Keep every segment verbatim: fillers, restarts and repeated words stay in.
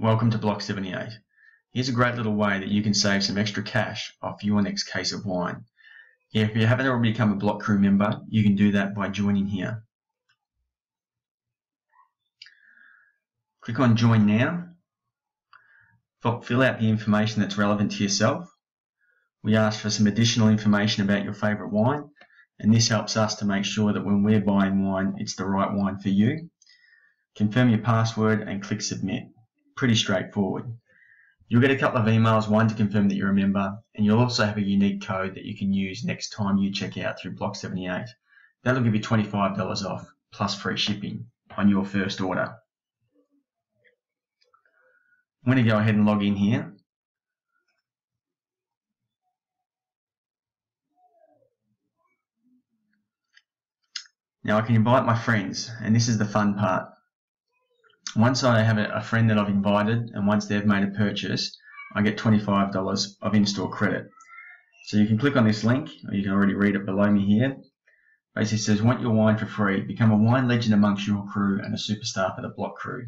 Welcome to Block seventy-eight. Here's a great little way that you can save some extra cash off your next case of wine. Yeah, if you haven't already become a Block Crew member, you can do that by joining here. Click on Join Now. Fill out the information that's relevant to yourself. We ask for some additional information about your favourite wine, and this helps us to make sure that when we're buying wine, it's the right wine for you. Confirm your password and click Submit. Pretty straightforward. You'll get a couple of emails, one to confirm that you're a member, and you'll also have a unique code that you can use next time you check out through Block seventy-eight. That'll give you twenty-five dollars off, plus free shipping on your first order. I'm going to go ahead and log in here. Now I can invite my friends, and this is the fun part. Once I have a friend that I've invited and once they've made a purchase, I get twenty-five dollars of in-store credit. So you can click on this link, or you can already read it below me here. Basically says, want your wine for free, become a wine legend amongst your crew and a superstar for the Block Crew.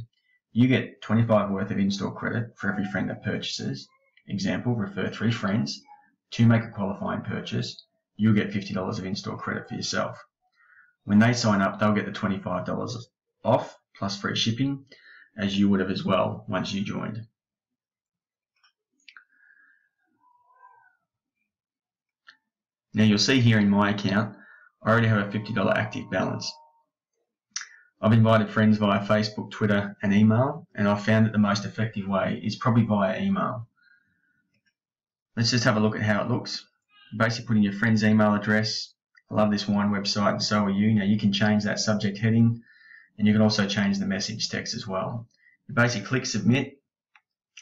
You get twenty-five dollars worth of in-store credit for every friend that purchases. Example, refer three friends to make a qualifying purchase. You'll get fifty dollars of in-store credit for yourself. When they sign up, they'll get the twenty-five dollars off, plus free shipping, as you would have as well once you joined. Now you'll see here in my account, I already have a fifty dollars active balance. I've invited friends via Facebook, Twitter, and email, and I've found that the most effective way is probably via email. Let's just have a look at how it looks. Basically put in your friend's email address. I love this wine website and so are you. Now you can change that subject heading, and you can also change the message text as well. You basically click Submit,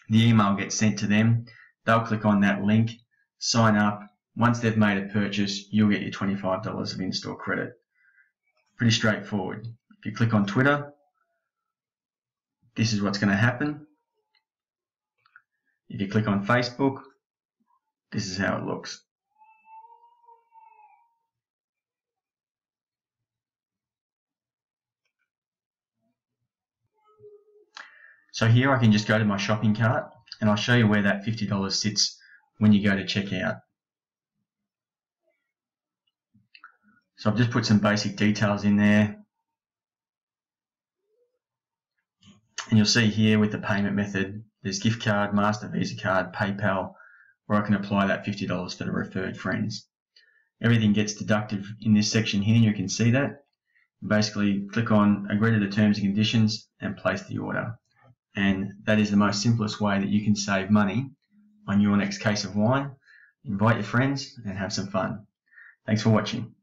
the email gets sent to them, they'll click on that link, sign up. Once they've made a purchase, you'll get your twenty-five dollars of in-store credit. Pretty straightforward. If you click on Twitter, this is what's going to happen. If you click on Facebook, this is how it looks. So here I can just go to my shopping cart, and I'll show you where that fifty dollars sits when you go to checkout. So I've just put some basic details in there. And you'll see here with the payment method, there's gift card, Master, Visa card, PayPal, where I can apply that fifty dollars for the referred friends. Everything gets deducted in this section here, and you can see that. Basically, click on Agree to the Terms and Conditions and place the order. And that is the most simplest way that you can save money on your next case of wine. Invite your friends and have some fun. Thanks for watching.